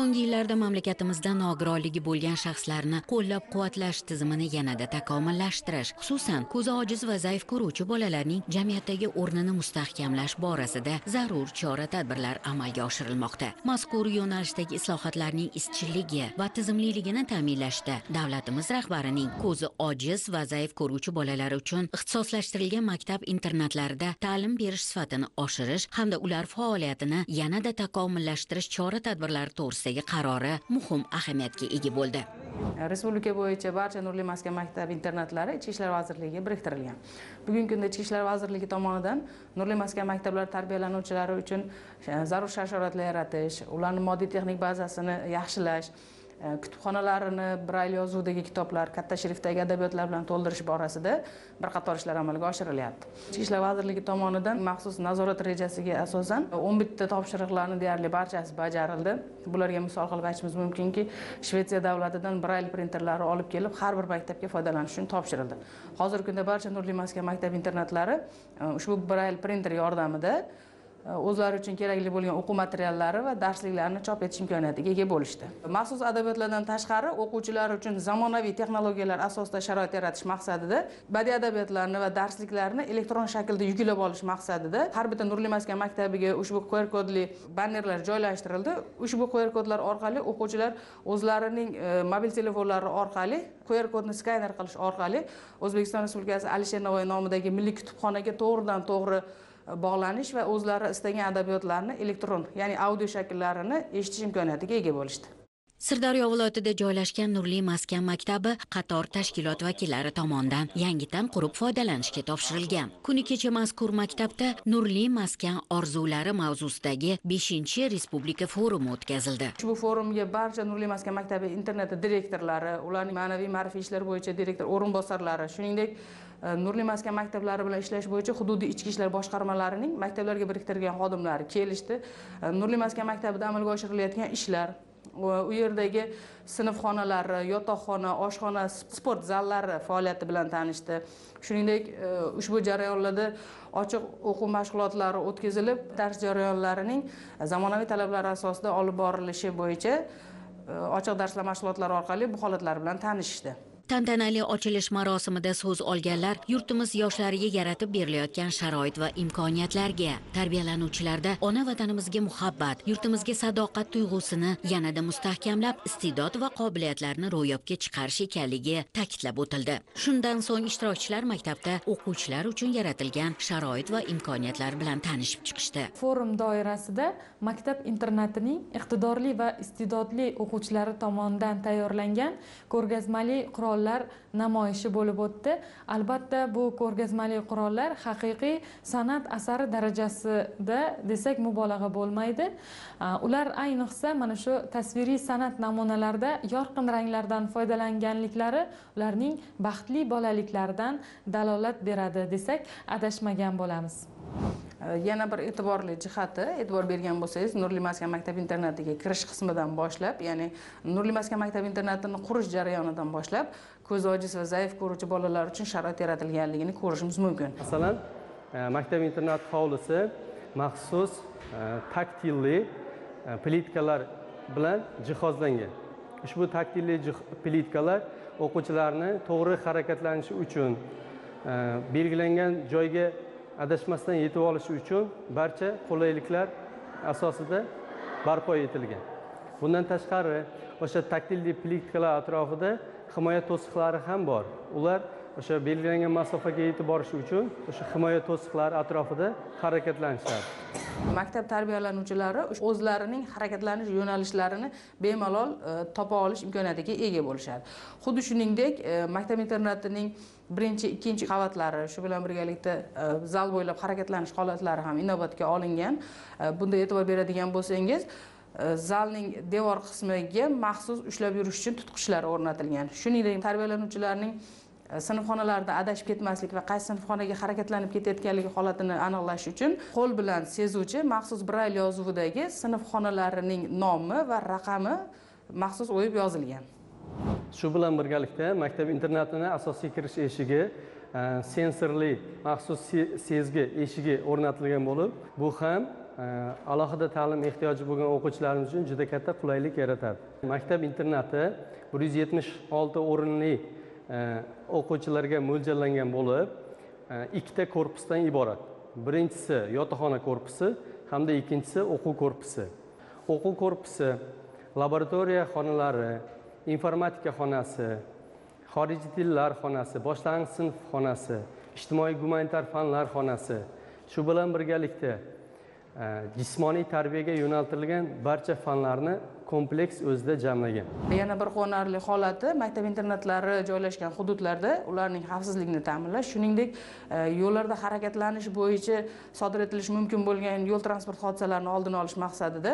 So'nggi yillarda mamlakatimizda nogironligi bo'lgan shaxslarni qo'llab-quvvatlash tizimini yanada takomillashtirish, xususan ko'zi ojiz va zaif ko'ruvchi bolalarning jamiyatdagi o'rnini mustahkamlash borasida zarur chora-tadbirlar amalga oshirilmoqda. Mazkur yo'nalishdagi islohotlarning izchilligi va tizimliligini ta'minlashda davlatimiz rahbarining ko'zi ojiz va zaif ko'ruvchi bolalar uchun ixtisoslashtirilgan maktab-internatlarda ta'lim berish sifatini oshirish hamda ular faoliyatini yanada takomillashtirish chora-tadbirlari to'g'risidagi qarori muhim ahamiyatga ega bo'ldi. Respublika bo'yicha barcha nurli maska maktab-internatlari Ichki ishlar vazirligiga biriktirilgan. Bugungi kunda Ichki ishlar vazirligi tomonidan nurli maska maktablari tarbiyalanuvchilari uchun zarur shart-sharoitlar yaratish, ularning moddiy texnik bazasini yaxshilash, kutubxonalarini braille yozuvdagi kitoblar, katta shriftdagi adabiyotlar bilan to'ldirish borasida bir qator ishlar amalga oshirilyapti. Ichki ishlar vazirligi tomonidan maxsus nazorat rejasiga asosan 11 ta topshiriqlarni deyarli barchasi bajarildi. Bularga misol qilib aytishimiz mumkinki, Shvetsiya davlatidan braille printerlari olib kelib, har bir maktabga foydalanish uchun topshirildi. Hozirgi kunda barcha nurli maska maktab-internatlari ushbu braille printer yordamida o'zlari uchun kerakli bo'lgan o'quv materiallari va darsliklarni chop etish imkoniyatiga ega bo'lishdi. Maxsus adabiyotlardan tashqari o'quvchilar uchun zamonaviy texnologiyalar asosida sharoit yaratish maqsadida badiiy adabiyotlarni va darsliklarni elektron shaklda yuklab olish maqsadida har bir nurli maska maktabiga ushbu QR kodli bannerlar joylashtirildi. Ushbu QR kodlar orqali o'quvchilar o'zlarining mobil telefonlari orqali QR kodni skaner qilish orqali O'zbekiston Respublikasi Alisher Navoiy nomidagi milliy kutubxonaga to'g'ridan-to'g'ri bog'lanish va o'zlari istagan adabiyotlarni elektron, ya'ni audio shakllarini eshitish imkoniyatiga ega bo'lishdi. Sirdaryo viloyatida joylashgan Nurli maska maktabi qator tashkilot vakillari tomonidan yangidan qurib foydalanishga topshirilgan. Kuni kecha mazkur maktabda Nurli maska orzulari mavzusidagi 5-respublika forumi o'tkazildi. Ushbu forumga barcha Nurli maska maktabi internet direktorlari, ularning ma'naviy ma'rifiy ishlar bo'yicha direktor o'rinbosarlari, shuningdek Nurli maska maktablari bilan ishlash bo'yicha hududiy ichki ishlar boshqarmalarining maktablarga biriktirgan xodimlari kelishdi. Nurli maska maktabida amalga oshirilayotgan ishlar, u yerdagi sinfxonalari, yotoqxona, oshxona, sport zallari faoliyati bilan tanishdi. Shuningdek, ushbu jarayonlarda ochiq o'quv mashg'ulotlari o'tkazilib, dars jarayonlarining zamonaviy talablari asosida olib borilishi bo'yicha ochiq darslar mashg'ulotlari orqali bu holatlar bilan tanishdi. Tantanali ochilish marosimida so'z olganlar yurtimiz yoshlariga yaratib berilayotgan sharoit va imkoniyatlarga, tarbiyalanuvchilarda ona vatanimizga muhabbat, yurtimizga sadoqat tuyg'usini yanada mustahkamlab, iste'dod va qobiliyatlarni ro'yobga chiqarish ekanligi ta'kidlab o'tildi. Shundan so'ng ishtirokchilar maktabda o'quvchilar uchun yaratilgan sharoit va imkoniyatlar bilan tanishib chiqishdi. Forum doirasida maktab-internatining iqtidorli va iste'dodli o'quvchilari tomonidan tayyorlangan ko'rgazmali qurol namoyishi bo'lib o'tdi. Albatta, bu ko'rgazmali qurollar haqiqiy san'at asari darajasida desak mubolag'a bo'lmaydi. Ular ayniqsa mana shu tasviriy san'at namunalarida yorqin ranglardan foydalanganliklari ularning baxtli bolaliklaridan dalolat beradi desak adashmagan bo'lamiz. Yana bir e'tiborli jihati, e'tibor bergan bo'lsangiz, Nurli maska maktab-internatiga kirish qismidan boshlab, ya'ni Nurli maska maktab-internatini qurish jarayonidan boshlab ko'z ojiz va zaif ko'ruvchi bolalar uchun sharoit yaratilganligini ko'rishimiz mumkin. Masalan, maktab-internat hovlisi maxsus taktilli plitkalar bilan jihozlangan. Ushbu taktilli plitkalar o'quvchilarni to'g'ri harakatlanishi uchun, belgilangan joyga adashmasdan yetib olishi uchun barcha qulayliklar asosida barpo etilgan. Bundan tashqari, o'sha taktilli plitkalar atrofida himoya to'siqlari ham bor. Ular o'sha belgilangan masofaga yetib borish uchun o'sha himoya to'siqlari atrofida harakatlanishadi. Maktab tarbiyalanuvchilari o'zlarining harakatlanish yo'nalishlarini bemalol topa olish imkoniyatiga ega bo'lishadi. Xuddi shuningdek, maktab-internatining 1-2 qavatlari, shu bilan birgalikda zal bo'ylab harakatlanish holatlari ham inobatga olingan. Bunda e'tibor beradigan bo'lsangiz, zalning devor qismiga maxsus ushlab yurish uchun tutqichlar o'rnatilgan. Shuningdek, tarbiyalanuvchilarning sinfxonalarda adashib ketmaslik va qaysi sinfxonaga harakatlanib ketayotganligi holatini aniqlash uchun qo'l bilan sezuvchi maxsus braille yozuvidagi sinfxonalarining nomi va raqami maxsus o'yib yozilgan. Shu bilan birgalikda maktab-internatini asosiy kirish eshigi sensorli maxsus sezgi eshigi o'rnatilgan bo'lib, bu ham alohida ta'lim ehtiyoji bo'lgan o'quvchilarimiz uchun juda katta qulaylik yaratadi. Maktab internati 176 o'rinli o'quvchilarga mo'ljallangan bo'lib, ikkita korpusdan iborat. Birinchisi yotoqxona korpusi hamda ikkinchisi o'quv korpusi. O'quv korpusi laboratoriya xonalari, informatika xonasi, xorijiy tillar xonasi, boshlang'ich sinf xonasi, ijtimoiy gumanitar fanlar xonasi. Shu bilan birgalikda jismoniy tarbiyaga yo'naltirilgan barcha fanlarni kompleks o'zida jamlagan. Yana bir quvonarli holati, maktab internatlari joylashgan hududlarda ularning xavfsizligini ta'minlash, shuningdek yo'llarda harakatlanish bo'yicha sodir etilishi mumkin bo'lgan yo'l transport hodisalarini oldini olish maqsadida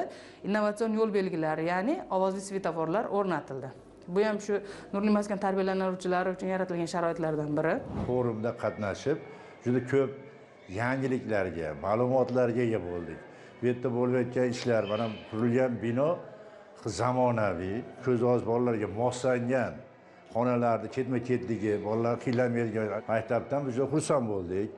innovatsion yo'l belgilari, ya'ni ovozli svetoforlar o'rnatildi. Bu ham shu nurli maskan tarbiyalanuvchilari uchun yaratilgan sharoitlardan biri. Forumda qatnashib, juda ko'p yangiliklarga, ma'lumotlarga ega bo'ldik. Bu yerda bo'lib o'tgan ishlar, mana qurilgan bino zamonaviy, ko'z oz bolalarga moslangan xonalarda ketma-ketligi, bolalar qiynalmaydigan maktabdan juda xursand bo'ldik.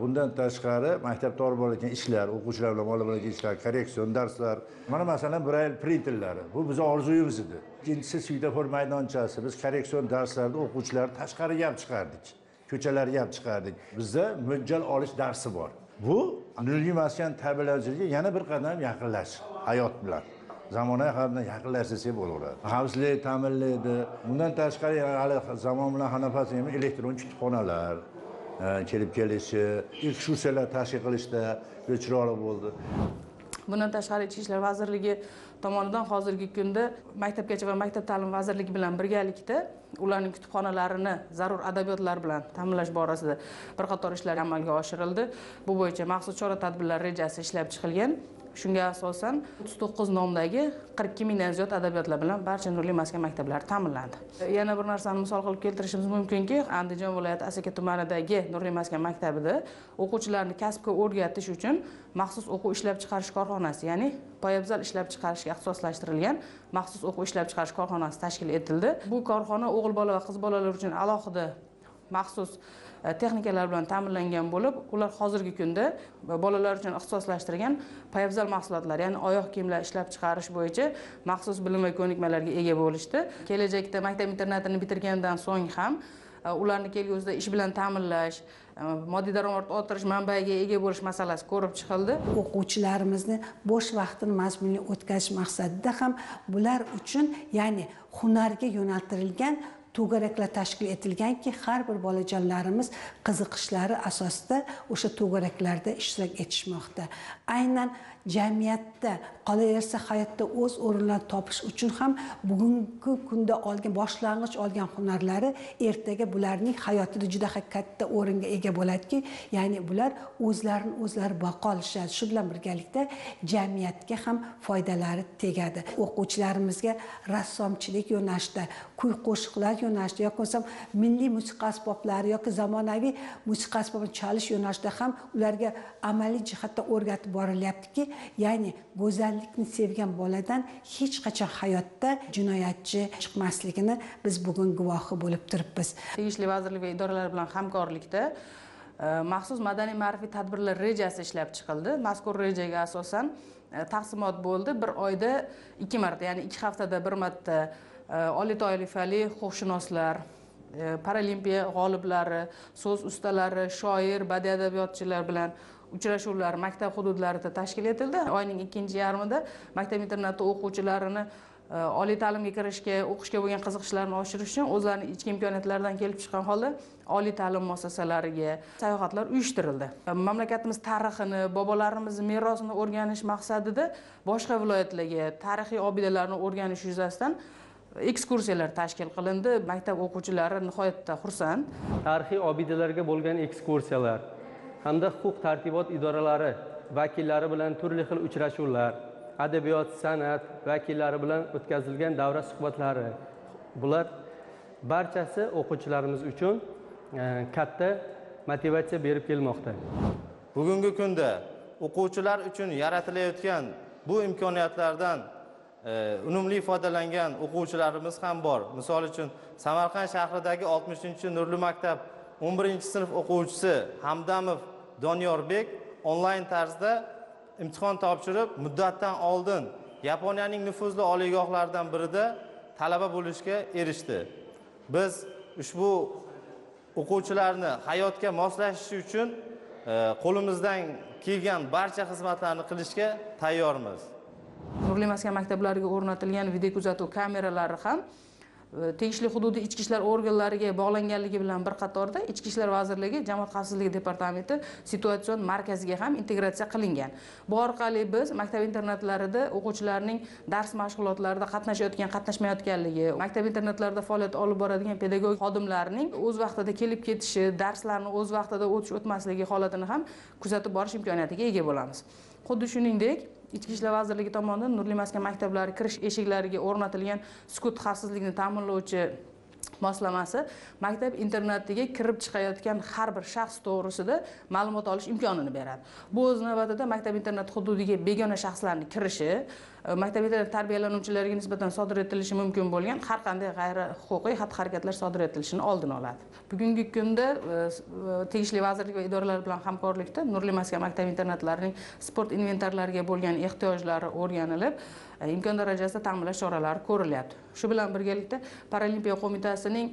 Bundan tashqari maktabda olib boradigan ishlar, o'quvchilar bilan olib boradigan ishlar, korreksion darslar. Mana masalan Braille printerlari. Bu bizning orzuyimiz edi. Ikkinchisi svetofor maydonchasi. Biz korreksion darslarni o'quvchilar tashqariga ham chiqardik. Ko'chalarga ham chiqardik. Bizda mo'ljal olish darsi bor. Bu nurli maskan tarbiyalanuvchilariga yana bir qadam yaqinlash hayot bilan. Zamonaviy hayotdan yaqinlashsa bo'laveradi. Xavfsizlik ta'minlaydi. Bundan tashqari hali zamon bilan hanafasi ham elektron kutubxonalar kelib kelishi, ekskursiyalar tashkil qilishda chiroyli bo'ldi. Bundan tashqari Ichki ishlar vazirligi tomonidan hozirgi kunda Maktabgacha va Maktab ta'lim vazirligi bilan birgalikda ularning kutubxonalarini zarur adabiyotlar bilan ta'minlash borasida bir qator ishlar amalga oshirildi. Bu bo'yicha maxsus chora-tadbirlar rejasi ishlab chiqilgan. Shunga asosan 39 nomdagi 42 mingdan ziyod adabiyotlar bilan barcha nurli maskan maktablari ta'minlandi. Yana bir narsani misol qilib keltirishimiz mumkinki, Andijon viloyati Asaka tumanidagi nurli maskan maktabida o'quvchilarni kasbga o'rgatish uchun maxsus o'quv ishlab chiqarish korxonasi, ya'ni poyabzal ishlab chiqarishga ixtisoslashtirilgan maxsus o'quv ishlab chiqarish korxonasi tashkil etildi. Bu korxona o'g'il bola va qiz bolalar uchun alohida maxsus texnikalar bilan ta'minlangan bo'lib, ular hozirgi kunda bolalar uchun ixtisoslashtirilgan poyabzal mahsulotlari, ya'ni oyoq kiyimlar ishlab chiqarish bo'yicha maxsus bilim va ko'nikmalarga ega bo'lishdi. Kelajakda maktab internatini bitirgandan so'ng ham ularni kelgusida ish bilan ta'minlash, moddiy daromad orttirish manbayiga ega bo'lish masalasi ko'rib chiqildi. O'quvchilarimizni bo'sh vaqtini mazmunli o'tkazish maqsadida ham bular uchun, ya'ni hunarga yo'naltirilgan to'garaklar tashkil etilganki, har bir bolajonlarimiz qiziqishlari asosida o'sha to'garaklarda ishtirok etishmoqda. Aynan jamiyatda qolaversa hayotda o'z o'rinlarini topish uchun ham bugungi kunda olgan boshlang'ich olgan hunarlari ertaga bularning hayotida juda katta o'ringa ega bo'ladiki, ya'ni bular o'zlarini o'zlari baqa olishadi. Shu bilan birgalikda jamiyatga ham foydalari tegadi. O'quvchilarimizga rassomchilik yo'nalishida, kuy-qo'shiqlar yo'nalishida yoki bo'lsam milliy musiqa asboblari yoki zamonaviy musiqa asbobini chalish yo'nalishida ham ularga amaliy jihatda o'rgatib borilyaptiki, ya'ni go'zallikni sevgan boladan hech qachon hayotda jinoyatchi chiqmasligini biz bugun guvohi bo'lib turibmiz. Tegishli vazirlik va idoralar bilan hamkorlikda maxsus madaniy-ma'rifiy tadbirlar rejasi ishlab chiqildi. Mazkur rejaga asosan taqsimot bo'ldi. Bir oyda 2 marta, ya'ni 2 haftada 1 marta oliy toifali huquqshunoslar, paralimpiya g'oliblari, so'z ustalari, shoir, badiiy adabiyotchilar bilan uchrashuvlar maktab hududlarida tashkil etildi. Oyning 2-yarmida maktab internati o'quvchilarini oliy ta'limga kirishga, o'qishga bo'lgan qiziqishlarini oshirish uchun o'zlarining ichki imkoniyatlaridan kelib chiqqan holda oliy ta'lim muassasalariga sayohatlar uyushtirildi. Mamlakatimiz tarixini, bobolarimiz merosini o'rganish maqsadida boshqa viloyatlarga tarixiy obidalarni o'rganish yuzasidan ekskursiyalar tashkil qilindi. Maktab o'quvchilari nihoyatda xursand. Tarixiy obidalarga bo'lgan ekskursiyalar hamda huquq-tartibot idoralari vakillari bilan turli xil uchrashuvlar, adabiyot, san'at vakillari bilan o'tkazilgan davra suhbatlari, bular barchasi o'quvchilarimiz uchun katta motivatsiya berib kelmoqda. Bugungi kunda o'quvchilar uchun yaratilayotgan bu imkoniyatlardan unumli foydalangan o'quvchilarimiz ham bor. Misol uchun Samarqand shahridagi 60-nurli maktab 11-sinf o'quvchisi Hamdamov Donyorbek onlayn tarzda imtihon topshirib, muddatdan oldin Yaponiyaning nufuzli oliygohlaridan birida talaba bo'lishga erishdi. Biz ushbu o'quvchilarni hayotga moslashishi uchun qo'limizdan kelgan barcha xizmatlarni qilishga tayyormiz. Turli maskan maktablarga o'rnatilgan videokuzatuv kameralari ham tegishli hududi ichki ishlar organlariga bog'langanligi bilan bir qatorda Ichki ishlar vazirligi Jamoat xavfsizligi departamenti situatsion markaziga ham integratsiya qilingan. Bu orqali biz maktab internatlarida o'quvchilarning dars mashg'ulotlarida qatnashayotgan, qatnashmayotganligi, maktab internatlarida faoliyat olib boradigan pedagogik xodimlarning o'z vaqtida kelib ketishi, darslarni o'z vaqtida o'tish-o'tmasligi holatini ham kuzatib borish imkoniyatiga ega bo'lamiz. Xuddi shuningdek, Ichki ishlar vazirligi tomonidan nurli maska maktablari kirish eshiklariga o'rnatilgan sukut xavfsizlikni ta'minlovchi moslamasi maktab internatiga kirib chiqayotgan har bir shaxs to'g'risida ma'lumot olish imkonini beradi. Bu o'z navbatida maktab internat hududiga begona shaxslarni kirishi, maktab internat tarbiyalanuvchilariga nisbatan sodir etilishi mumkin bo'lgan har qanday g'ayrihuquqiy xatti-harakatlar sodir etilishini oldini oladi. Bugungi kunda tegishli vazirlik va idoralar bilan hamkorlikda nurli maska maktab internatlarining sport inventarlariga bo'lgan ehtiyojlari o'rganilib, imkon darajasida ta'minlash choralari ko'rilyapti. Shu bilan birgalikda Paralimpiya qo'mitasining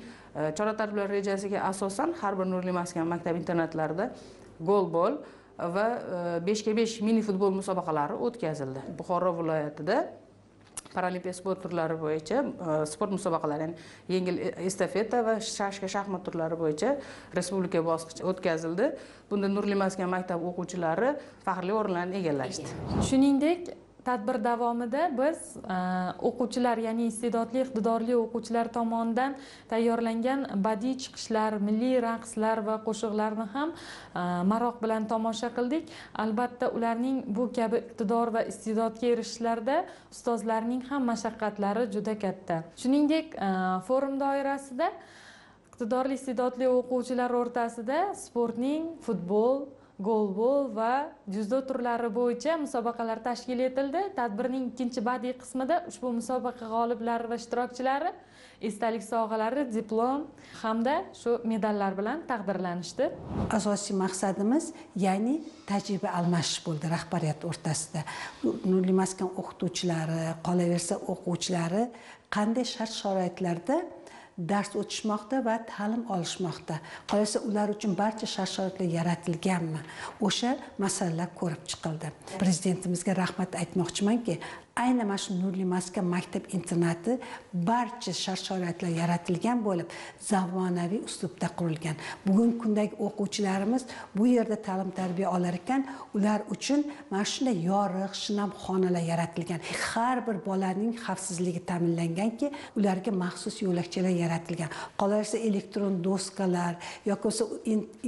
chora-tadbirlar rejasiga asosan har bir nurli maska maktab internatlarida golbol va 5x5 mini futbol musobaqalari o'tkazildi. Buxoro viloyatida Paralimpiya sport turlari bo'yicha sport musobaqalari, ya'ni yengil estafeta va shashka shaxmat turlari bo'yicha respublika bosqichi o'tkazildi. Bunda nurli maska maktab o'quvchilari faxrli o'rinlarni egallashdi. Shuningdek, tadbir davomida biz o'quvchilar, ya'ni iste'dodli, iqtidorli o'quvchilar tomonidan tayyorlangan badiiy chiqishlar, milliy raqslar va qo'shiqlarni ham maroq bilan tomosha qildik. Albatta, ularning bu kabi iqtidor va iste'dodga erishishlarda ustozlarning ham mashaqqatlari juda katta. Shuningdek, forum doirasida iqtidorli, iste'dodli o'quvchilar o'rtasida sportning futbol, golbol va dzyudo turlari bo'yicha musobaqalar tashkil etildi. Tadbirning ikkinchi badiiy qismida ushbu musobaqa g'oliblari va ishtirokchilari esdalik sovg'alari, diplom hamda shu medallar bilan taqdirlanishdi. Asosiy maqsadimiz, ya'ni tajriba almashish bo'ldi rahbariyat o'rtasida. Nurli maska o'qituvchilari, qolaversa o'quvchilari qanday shart-sharoitlarda dars o'tishmoqda va ta'lim olishmoqda. Qolsa ular uchun barcha shart-sharoitlar yaratilganmi? O'sha masalalar ko'rib chiqildi. Prezidentimizga rahmat aytmoqchimanki, aynan mana shu nurli maska maktab-internati barcha shart-sharoitlar yaratilgan bo'lib, zamonaviy uslubda qurilgan. Bugungi kundagi o'quvchilarimiz bu yerda ta'lim-tarbiya olar ekan, ular uchun mana shunday yorug', shinam xonalar yaratilgan. Har bir bolaning xavfsizligi ta'minlanganki, ularga maxsus yo'lakchalar yaratilgan. Qolaversa elektron doskalar yoki bo'lsa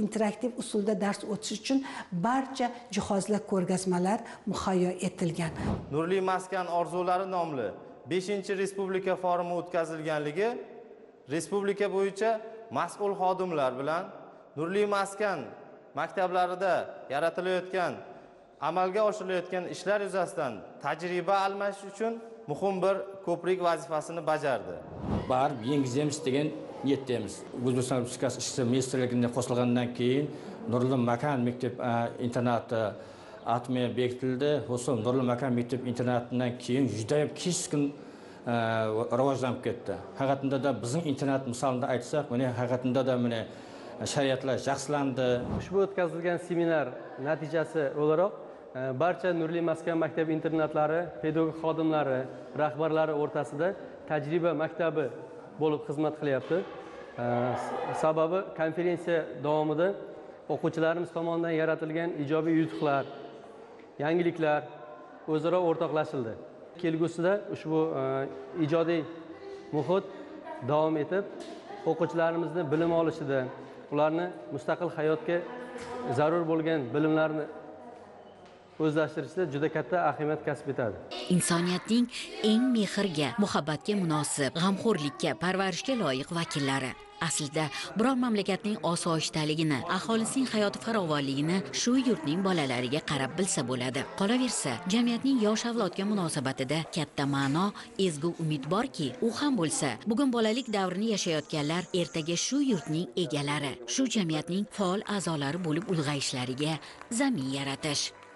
interaktiv usulda dars o'tish uchun barcha jihozlar, ko'rgazmalar muhayyo etilgan. Nurli maska orzulari nomli 5-respublika forumi o'tkazilganligi respublika bo'yicha mas'ul xodimlar bilan nurli maskan maktablarida yaratilayotgan, amalga oshirilayotgan ishlar yuzasidan tajriba almashish uchun muhim bir ko'prik vazifasini bajardi. Barib yengizamiz degan niyatdamiz. O'zbekiston Respublikasi Ishchi ministrligiga qo'shilgandan keyin Nurli makan maktab internati atmaya bekletildi. Ho'sam Nurli makan maktab internatidan keyin juda keskin rivojlanib ketdi. Haqiqatda da bizning internat misolida aytsak, mana haqiqatda da mana shariatlar yaxshilandi. Ushbu o'tkazilgan seminar natijasi o'laroq barcha Nurli maska maktab internatlari, pedagog xodimlari, rahbarlari o'rtasida tajriba maktabi bo'lib xizmat qilyapti. Sababi konferensiya davomida o'quvchilarimiz tomonidan yaratilgan ijobiy yutuqlar, yangiliklar o'zaro o'rtoqlashildi. Kelgusida ushbu ijodiy muhit davom etib, o'quvchilarimizni bilim olishida, ularni mustaqil hayotga zarur bo'lgan bilimlarni o'zlashtirishda juda katta ahamiyat kasb etadi. Insoniyatning eng mehrga, muhabbatga munosib, g'amxo'rlikka, parvarishga loyiq vakillari. Aslida biror mamlakatning osoyishtaligini, aholisining hayoti farovonligini shu yurtning bolalariga qarab bilsa bo'ladi. Qolaversa, jamiyatning yosh avlodga munosabatida katta ma'no, ezgu umid borki, u ham bo'lsa, bugun bolalik davrini yashayotganlar ertaga shu yurtning egalari, shu jamiyatning faol a'zolari bo'lib ulg'ayishlariga zamin yaratish.